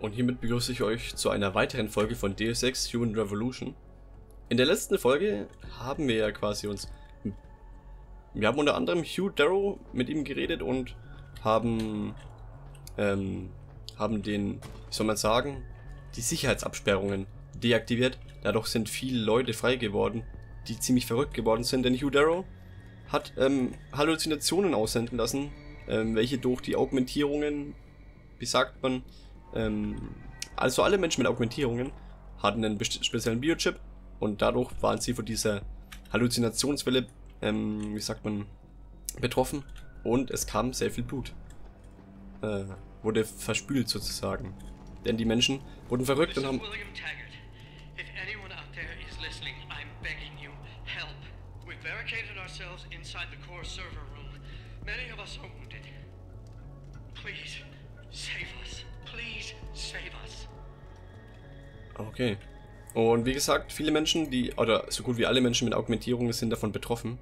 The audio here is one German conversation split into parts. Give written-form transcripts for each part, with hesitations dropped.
Und hiermit begrüße ich euch zu einer weiteren Folge von Deus Ex: Human Revolution. In der letzten Folge haben wir ja quasi wir haben unter anderem Hugh Darrow, mit ihm geredet und haben den, wie soll man sagen, die Sicherheitsabsperrungen deaktiviert. Dadurch sind viele Leute frei geworden, die ziemlich verrückt geworden sind, denn Hugh Darrow hat Halluzinationen aussenden lassen, welche durch die Augmentierungen, wie sagt man, also alle Menschen mit Augmentierungen hatten einen speziellen Biochip und dadurch waren sie von dieser Halluzinationswelle, wie sagt man, betroffen und es kam sehr viel Blut. Wurde verspült sozusagen, denn die Menschen wurden verrückt und haben... Okay. Und wie gesagt, viele Menschen, oder so gut wie alle Menschen mit Augmentierungen sind davon betroffen.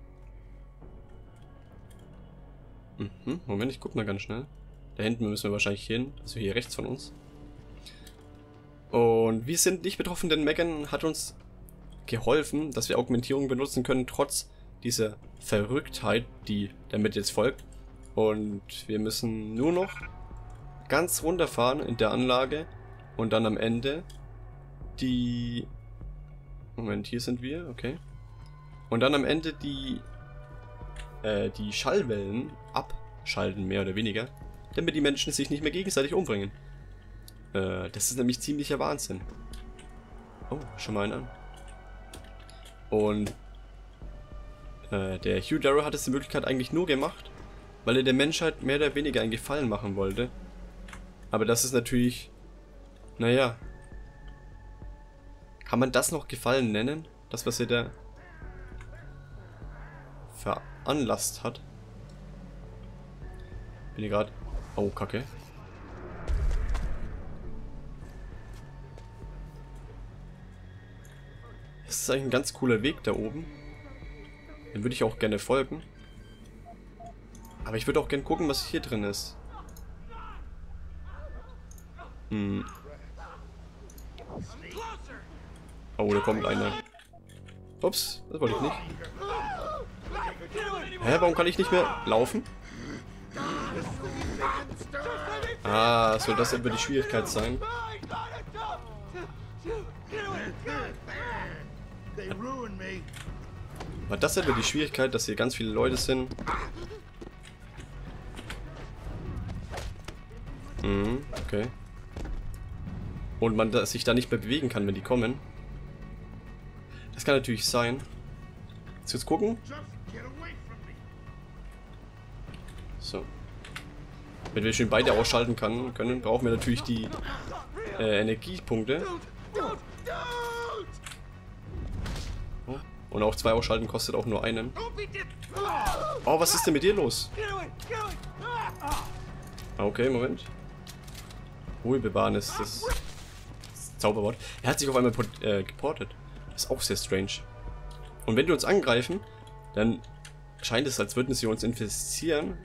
Moment, ich guck mal ganz schnell. Da hinten müssen wir wahrscheinlich hin, also hier rechts von uns. Und wir sind nicht betroffen, denn Megan hat uns geholfen, dass wir Augmentierung benutzen können, trotz dieser Verrücktheit, die damit jetzt folgt. Und wir müssen nur noch ganz runterfahren in der Anlage und dann am Ende die... Moment, hier sind wir, okay. Und dann am Ende die Schallwellen abschalten, mehr oder weniger, damit die Menschen sich nicht mehr gegenseitig umbringen. Das ist nämlich ziemlicher Wahnsinn. Oh, schon mal einen an. Und der Hugh Darrow hat es die Möglichkeit eigentlich nur gemacht, weil er der Menschheit mehr oder weniger einen Gefallen machen wollte. Aber das ist natürlich... Naja... Kann man das noch Gefallen nennen? Das, was er da veranlasst hat? Bin ich gerade... Oh, Kacke. Das ist eigentlich ein ganz cooler Weg da oben. Dem würde ich auch gerne folgen. Aber ich würde auch gerne gucken, was hier drin ist. Hm. Oh, da kommt einer. Ups, das wollte ich nicht. Hä, warum kann ich nicht mehr laufen? Ah, soll das über die Schwierigkeit sein? War das etwa die Schwierigkeit, dass hier ganz viele Leute sind? Mhm, okay. Und man sich da nicht mehr bewegen kann, wenn die kommen. Das kann natürlich sein. Jetzt gucken. So. Wenn wir schön beide ausschalten können, brauchen wir natürlich die Energiepunkte. Oh. Und auch zwei ausschalten kostet auch nur einen. Oh, was ist denn mit dir los? Okay, Moment. Ruhe bewahren ist das Zauberwort. Er hat sich auf einmal geportet. Das ist auch sehr strange. Und wenn die uns angreifen, dann scheint es, als würden sie uns infizieren.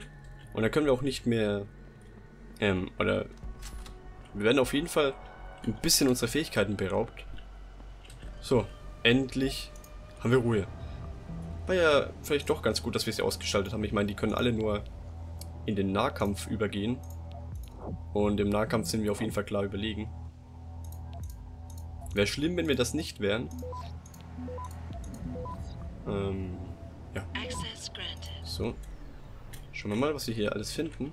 Und dann können wir auch nicht mehr... oder... Wir werden auf jeden Fall ein bisschen unserer Fähigkeiten beraubt. So, endlich haben wir Ruhe. War ja vielleicht doch ganz gut, dass wir sie ausgeschaltet haben. Ich meine, die können alle nur in den Nahkampf übergehen. Und im Nahkampf sind wir auf jeden Fall klar überlegen. Wäre schlimm, wenn wir das nicht wären. Ja. So. Schauen wir mal, was wir hier alles finden.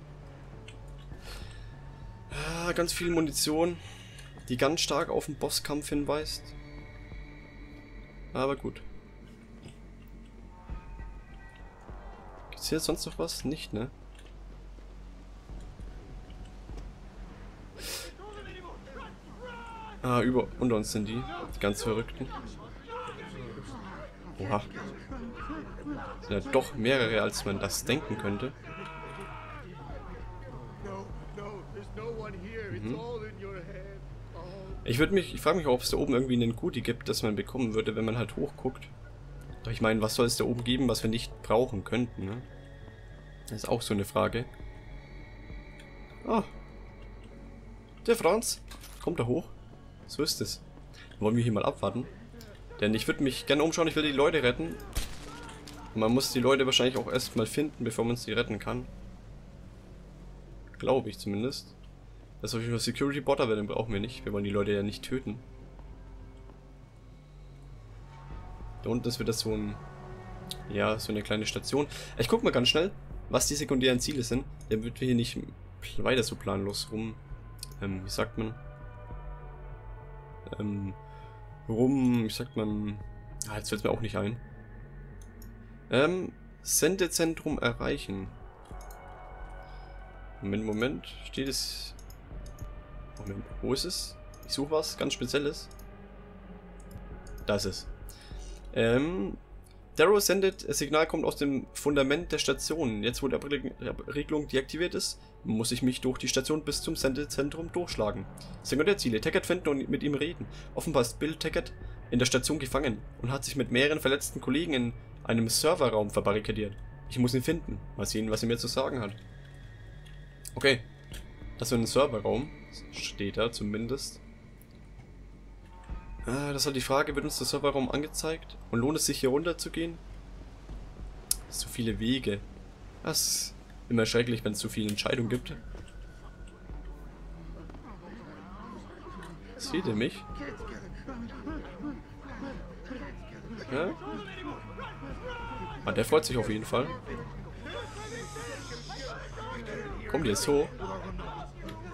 Ah, ganz viel Munition, die ganz stark auf den Bosskampf hinweist. Aber gut. Gibt's hier sonst noch was? Nicht, ne? Ah, unter uns sind die ganz Verrückten. Oha. Sind ja doch mehrere, als man das denken könnte. Mhm. Ich frage mich auch, ob es da oben irgendwie einen Goodie gibt, das man bekommen würde, wenn man halt hochguckt. Aber ich meine, was soll es da oben geben, was wir nicht brauchen könnten, ne? Das ist auch so eine Frage. Ah. Der Franz. Kommt er hoch? So ist es. Wollen wir hier mal abwarten? Denn ich würde mich gerne umschauen, ich will die Leute retten. Man muss die Leute wahrscheinlich auch erstmal finden, bevor man sie retten kann. Glaube ich zumindest. Das ist auf jeden Fall Security Bot, aber den brauchen wir nicht. Wir wollen die Leute ja nicht töten. Da unten ist wieder so ein... ja, so eine kleine Station. Ich guck mal ganz schnell, was die sekundären Ziele sind, damit wir hier nicht weiter so planlos rum... wie sagt man? Wie sagt man... ah, jetzt fällt es mir auch nicht ein. Sendezentrum erreichen. Moment, Moment. Steht es... Moment, wo ist es? Ich suche was ganz Spezielles. Da ist es. Darrow sendet, das Signal kommt aus dem Fundament der Station. Jetzt, wo die Abriegelung deaktiviert ist, muss ich mich durch die Station bis zum Sendezentrum durchschlagen. Sekundärziele, Taggart finden und mit ihm reden. Offenbar ist Bill Taggart in der Station gefangen und hat sich mit mehreren verletzten Kollegen in einem Serverraum verbarrikadiert. Ich muss ihn finden. Mal sehen, was er mir zu sagen hat. Okay. Das ist ein Serverraum. Steht da zumindest. Das ist halt die Frage, wird uns der Serverraum angezeigt? Und lohnt es sich hier runter zu gehen? So viele Wege. Das ist immer schrecklich, wenn es so viele Entscheidungen gibt. Seht ihr mich? Ja? Ah, der freut sich auf jeden Fall. Kommt jetzt hoch.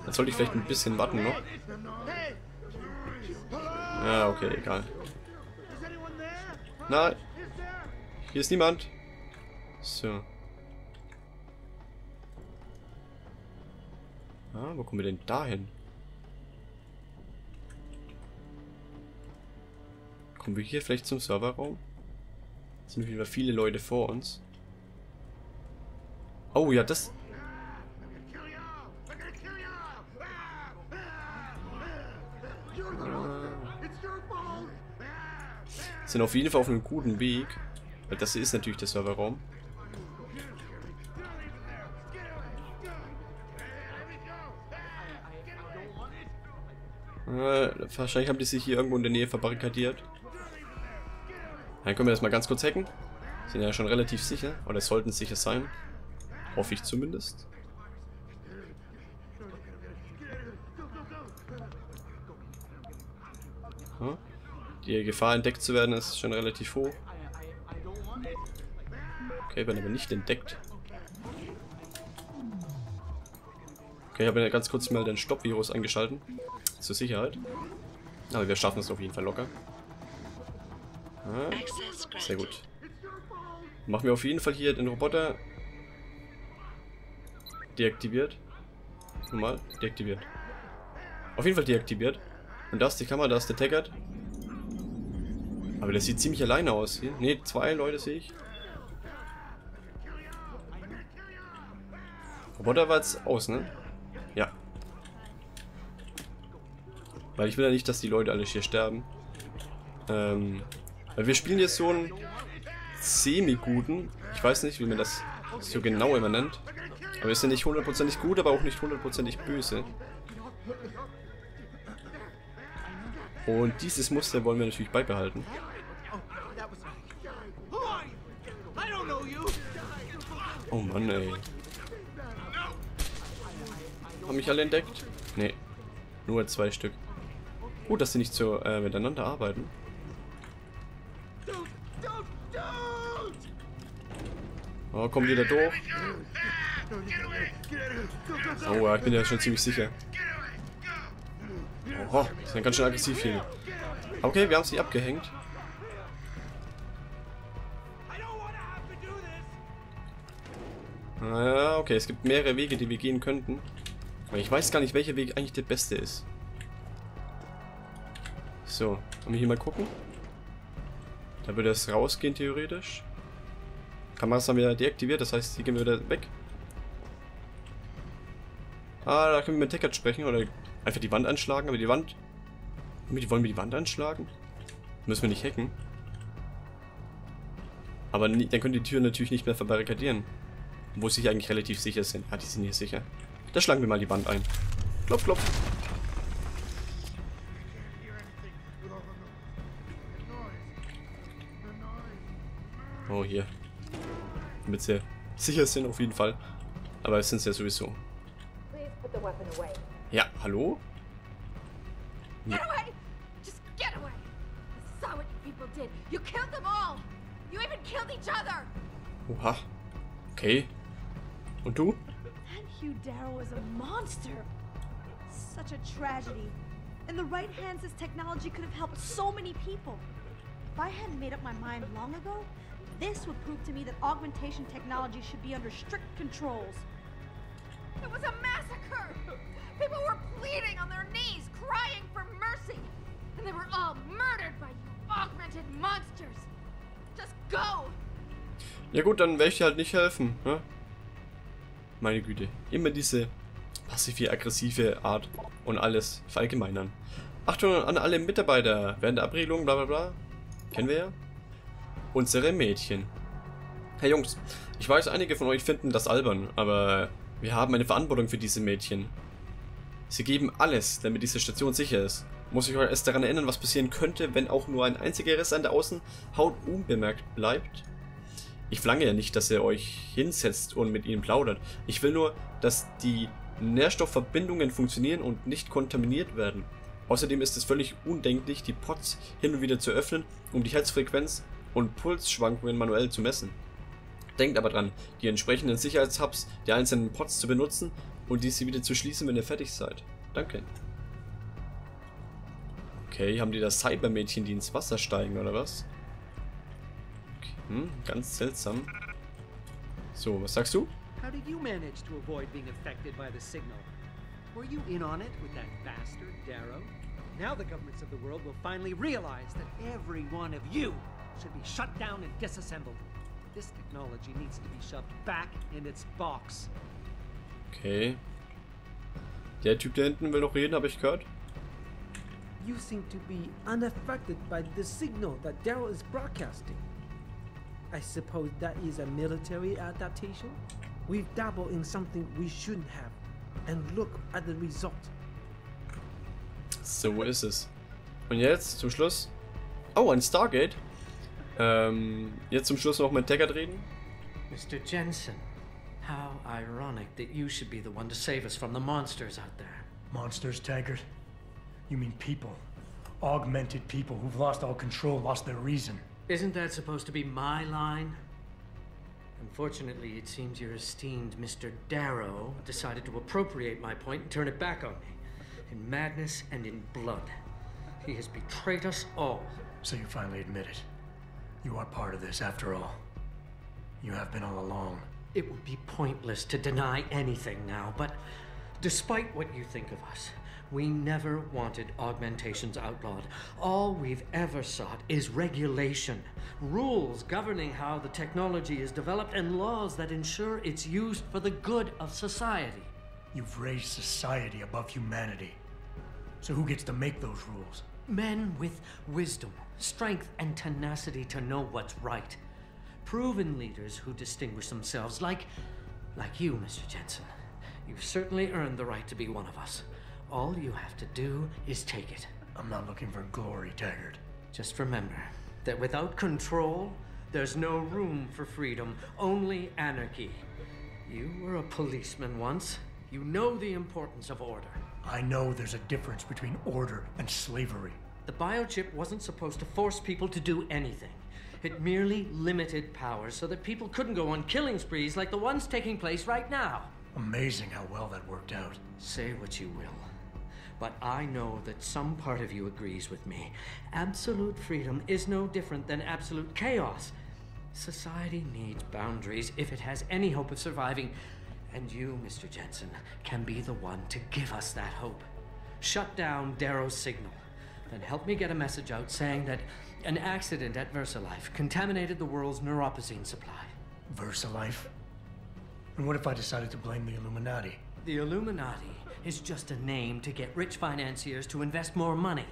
Dann sollte ich vielleicht ein bisschen warten noch. Ja, okay, egal. Nein. Hier ist niemand. So. Ah, wo kommen wir denn da hin? Kommen wir hier vielleicht zum Serverraum? Jetzt sind wieder viele Leute vor uns. Oh ja, das... sind auf jeden Fall auf einem guten Weg. Weil das hier ist natürlich der Serverraum. Wahrscheinlich haben die sich hier irgendwo in der Nähe verbarrikadiert. Dann können wir das mal ganz kurz hacken. Sind ja schon relativ sicher. Oder sollten sicher sein. Hoffe ich zumindest. Huh? Die Gefahr, entdeckt zu werden, ist schon relativ hoch. Okay, werden aber nicht entdeckt. Okay, ich habe ganz kurz mal den Stopp-Virus angeschalten. Zur Sicherheit. Aber wir schaffen es auf jeden Fall locker. Ah, sehr gut. Machen wir auf jeden Fall hier den Roboter. Deaktiviert. Nochmal, deaktiviert. Auf jeden Fall deaktiviert. Und da ist die Kamera, da ist der Taggart. Aber das sieht ziemlich alleine aus hier. Ne, zwei Leute sehe ich. Roboter war jetzt aus, ne? Ja. Weil ich will ja nicht, dass die Leute alle hier sterben. Weil wir spielen jetzt so einen semi-guten. Ich weiß nicht, wie man das so genau immer nennt. Aber ist ja nicht hundertprozentig gut, aber auch nicht hundertprozentig böse. Und dieses Muster wollen wir natürlich beibehalten. Oh Mann, ey. Haben mich alle entdeckt? Nee. Nur zwei Stück. Gut, dass sie nicht so miteinander arbeiten. Oh, kommt jeder durch? Oh ja, ich bin ja schon ziemlich sicher. Oh, das ist ganz schön aggressiv hier. Okay, wir haben sie abgehängt. Ah, okay, es gibt mehrere Wege, die wir gehen könnten. Aber ich weiß gar nicht, welcher Weg eigentlich der beste ist. So, wollen wir hier mal gucken? Da würde es rausgehen, theoretisch. Kameras haben wir deaktiviert, das heißt, hier gehen wir wieder weg. Ah, da können wir mit Taggart sprechen oder... einfach die Wand anschlagen, aber die Wand... wollen wir die Wand anschlagen? Müssen wir nicht hacken. Aber nie, dann können die Türen natürlich nicht mehr verbarrikadieren. Wo sie eigentlich relativ sicher sind. Ja, die sind hier sicher. Da schlagen wir mal die Wand ein. Klopf, klopf. Oh, hier. Damit sie sicher sind, auf jeden Fall. Aber es sind sie ja sowieso. Ja, hallo? Ja. Oha. Okay. Und du? Hugh Darrow is a monster. Such a tragedy. In the right hands, this technology could have helped so many people. If I hadn't made up my mind long ago, this would prove to me that augmentation technology should be under strict controls. It was a massacre. People were pleading on their knees, crying for mercy, and they were all murdered by you augmented monsters. Just go. Ja gut, dann werde ich dir halt nicht helfen, ne? Meine Güte, immer diese passiv-aggressive Art und alles verallgemeinern. Achtung an alle Mitarbeiter, während der Abregelung, bla bla bla. Kennen wir ja. Unsere Mädchen. Hey Jungs, ich weiß, einige von euch finden das albern, aber wir haben eine Verantwortung für diese Mädchen. Sie geben alles, damit diese Station sicher ist. Muss ich euch erst daran erinnern, was passieren könnte, wenn auch nur ein einziger Riss an der Außenhaut unbemerkt bleibt? Ich verlange ja nicht, dass ihr euch hinsetzt und mit ihnen plaudert. Ich will nur, dass die Nährstoffverbindungen funktionieren und nicht kontaminiert werden. Außerdem ist es völlig undenklich, die Pods hin und wieder zu öffnen, um die Herzfrequenz und Pulsschwankungen manuell zu messen. Denkt aber dran, die entsprechenden Sicherheitshubs der einzelnen Pods zu benutzen und diese wieder zu schließen, wenn ihr fertig seid. Danke. Okay, haben die das Cybermädchen, die ins Wasser steigen, oder was? Ganz seltsam. So, was sagst du? How did you manage to avoid being affected by the signal? Were you in on it with that bastard Darrow? Now the governments of the world will finally realize that every one of you should be shut down and disassembled. This technology needs to be shoved back in its box. Okay. Der Typ da hinten will noch reden, habe ich gehört. You seem to be unaffected by the signal that Darrow is broadcasting. I suppose that is a military adaptation? We've dabbled in something we shouldn't have. And look at the result. So ist es. Und jetzt zum Schluss. Oh, ein Stargate. Jetzt zum Schluss noch mit Taggart reden. Mr. Jensen, how ironic that you should be the one to save us from the monsters out there. Monsters, Taggart? You mean people. Augmented people who've lost all control, lost their reason. Isn't that supposed to be my line? Unfortunately, it seems your esteemed Mr. Darrow decided to appropriate my point and turn it back on me. In madness and in blood. He has betrayed us all. So you finally admit it. You are part of this after all. You have been all along. It would be pointless to deny anything now, but despite what you think of us, we never wanted augmentations outlawed. All we've ever sought is regulation. Rules governing how the technology is developed and laws that ensure it's used for the good of society. You've raised society above humanity. So who gets to make those rules? Men with wisdom, strength, and tenacity to know what's right. Proven leaders who distinguish themselves like you, Mr. Jensen. You've certainly earned the right to be one of us. All you have to do is take it. I'm not looking for glory, Taggart. Just remember that without control, there's no room for freedom, only anarchy. You were a policeman once. You know the importance of order. I know there's a difference between order and slavery. The biochip wasn't supposed to force people to do anything. It merely limited power so that people couldn't go on killing sprees like the ones taking place right now. Amazing how well that worked out. Say what you will. But I know that some part of you agrees with me. Absolute freedom is no different than absolute chaos. Society needs boundaries if it has any hope of surviving. And you, Mr. Jensen, can be the one to give us that hope. Shut down Darrow's signal. Then help me get a message out saying that an accident at VersaLife contaminated the world's neuropazine supply. VersaLife? And what if I decided to blame the Illuminati? The Illuminati is just a name to get rich financiers to invest more money.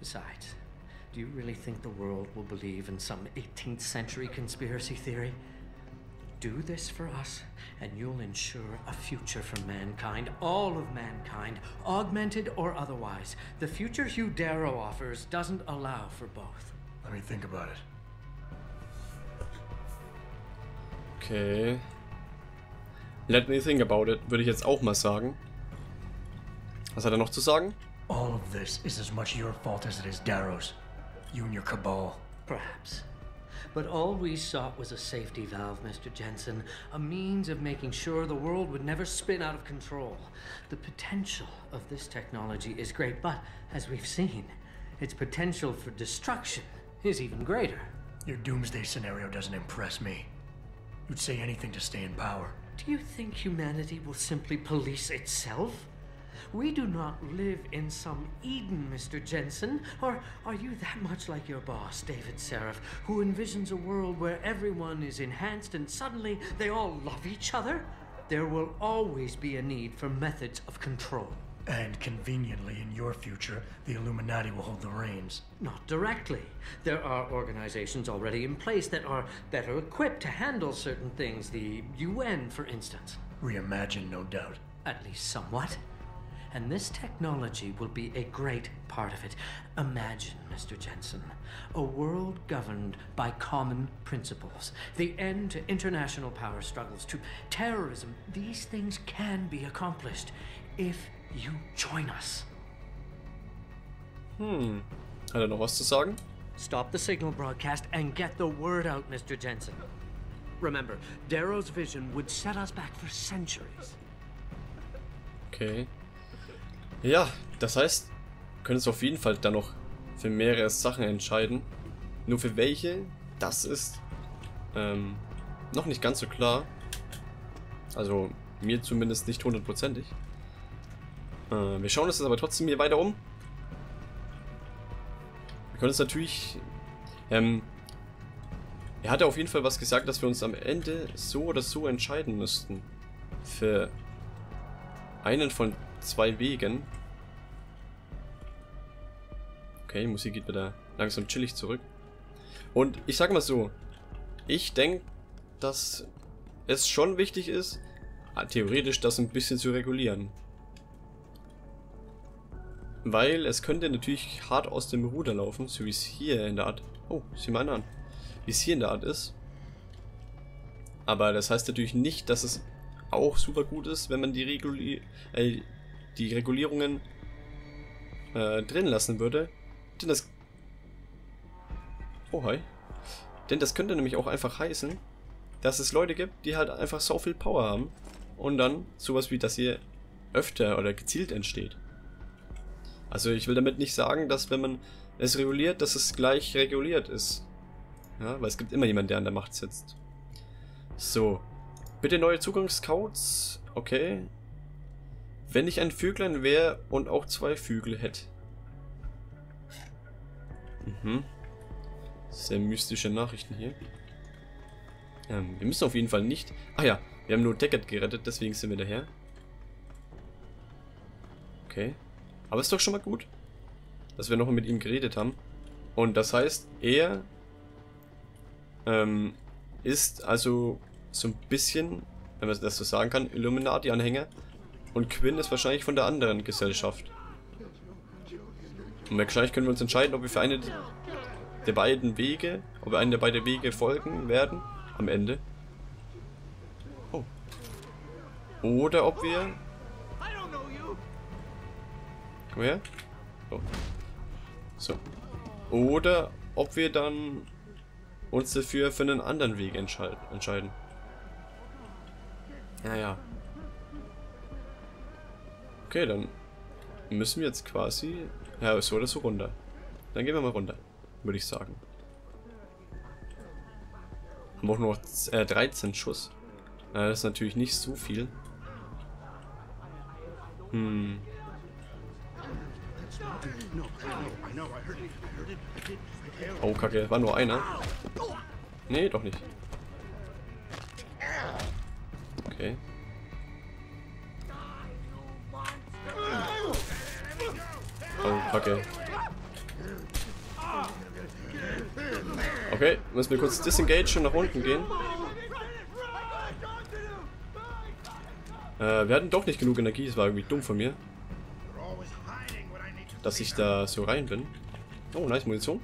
Besides, do you really think the world will believe in some 18th century conspiracy theory? Do this for us, and you'll ensure a future for mankind, all of mankind, augmented or otherwise. The future Hugh Darrow offers doesn't allow for both. Let me think about it. Okay. Let me think about it, würde ich jetzt auch mal sagen. Was hat er noch zu sagen? All of this is as much your fault as it is Darrow's. You and your cabal. Perhaps. But all we sought was a safety valve, Mr. Jensen. A means of making sure the world would never spin out of control. The potential of this technology is great, but as we've seen, its potential for destruction is even greater. Your doomsday scenario doesn't impress me. You'd say anything to stay in power. Do you think humanity will simply police itself? We do not live in some Eden, Mr. Jensen. Or are you that much like your boss, David Seraph, who envisions a world where everyone is enhanced and suddenly they all love each other? There will always be a need for methods of control. And conveniently, in your future, the Illuminati will hold the reins. Not directly. There are organizations already in place that are better equipped to handle certain things. The UN, for instance. Reimagined, no doubt. At least somewhat. And this technology will be a great part of it. Imagine, Mr. Jensen, a world governed by common principles. The end to international power struggles, to terrorism. These things can be accomplished if you join us. Hat er noch was zu sagen? Stop the signal broadcast and get the word out, Mr. Jensen. Remember, Darrow's vision would set us back for centuries. Okay. Ja, das heißt, wir können uns auf jeden Fall dann noch für mehrere Sachen entscheiden. Nur für welche, das ist noch nicht ganz so klar. Also mir zumindest nicht hundertprozentig. Wir schauen uns das aber trotzdem hier weiter um. Wir können uns natürlich... er hatte auf jeden Fall was gesagt, dass wir uns am Ende so oder so entscheiden müssten. Für einen von zwei Wegen. Okay, die Musik geht wieder langsam chillig zurück. Und ich sag mal so, ich denke, dass es schon wichtig ist, theoretisch das ein bisschen zu regulieren. Weil es könnte natürlich hart aus dem Ruder laufen, so wie es hier in der Art... Oh, sieh mal einer an. Wie es hier in der Art ist. Aber das heißt natürlich nicht, dass es auch super gut ist, wenn man die Regulierungen drin lassen würde, denn das... Oh, hi. Denn das könnte nämlich auch einfach heißen, dass es Leute gibt, die halt einfach so viel Power haben und dann sowas wie das hier öfter oder gezielt entsteht. Also ich will damit nicht sagen, dass wenn man es reguliert, dass es gleich reguliert ist. Ja, weil es gibt immer jemanden, der an der Macht sitzt. So. Bitte neue Zugangscodes. Okay. Wenn ich ein Vöglein wäre und auch zwei Vögel hätte. Mhm. Sehr mystische Nachrichten hier. Wir müssen auf jeden Fall nicht... Ah ja, wir haben nur Deckard gerettet, deswegen sind wir daher. Okay. Aber ist doch schon mal gut, dass wir noch mit ihm geredet haben. Und das heißt, er ist also so ein bisschen, wenn man das so sagen kann, Illuminati-Anhänger. Und Quinn ist wahrscheinlich von der anderen Gesellschaft. Und wahrscheinlich können wir uns entscheiden, ob wir für eine der beiden Wege, ob wir einen der beiden Wege folgen werden am Ende. Oh. Oder ob wir... Komm her. Oh. So. Oder ob wir dann uns dafür für einen anderen Weg entscheiden. Naja. Okay, dann müssen wir jetzt quasi... Ja, so oder so runter. Dann gehen wir mal runter, würde ich sagen. Haben auch nur 13 Schuss. Ja, das ist natürlich nicht so viel. Oh, Kacke. War nur einer. Nee, doch nicht. Okay. Oh, Kacke. Okay, müssen wir kurz disengage und nach unten gehen. Wir hatten doch nicht genug Energie. Das war irgendwie dumm von mir, dass ich da so rein bin. Oh, nice Munition.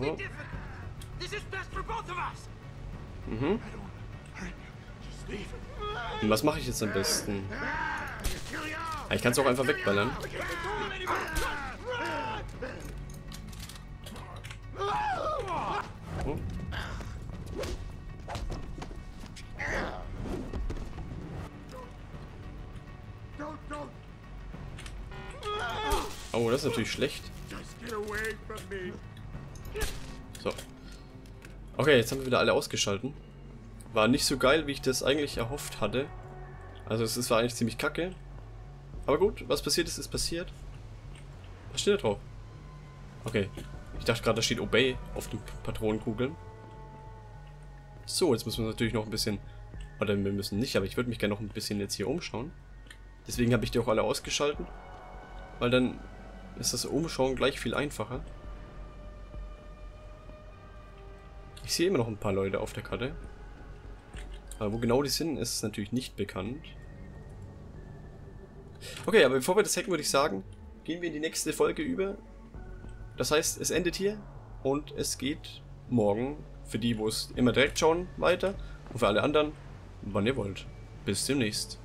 Oh. both of us. Mhm. Und was mache ich jetzt am besten? Ich kann es auch einfach wegballern. Oh. Oh, das ist natürlich schlecht. So. Okay, jetzt haben wir wieder alle ausgeschalten. War nicht so geil, wie ich das eigentlich erhofft hatte. Also es war eigentlich ziemlich kacke. Aber gut, was passiert ist, ist passiert. Was steht da drauf? Okay. Ich dachte gerade, da steht Obey auf den Patronenkugeln. So, jetzt müssen wir natürlich noch ein bisschen... Oder wir müssen nicht, aber ich würde mich gerne noch ein bisschen jetzt hier umschauen. Deswegen habe ich die auch alle ausgeschalten. Weil dann ist das Umschauen gleich viel einfacher. Ich sehe immer noch ein paar Leute auf der Karte. Aber wo genau die sind, ist natürlich nicht bekannt. Okay, aber bevor wir das hacken, würde ich sagen, gehen wir in die nächste Folge über. Das heißt, es endet hier und es geht morgen, für die, wo es immer direkt schauen, weiter. Und für alle anderen, wann ihr wollt. Bis demnächst.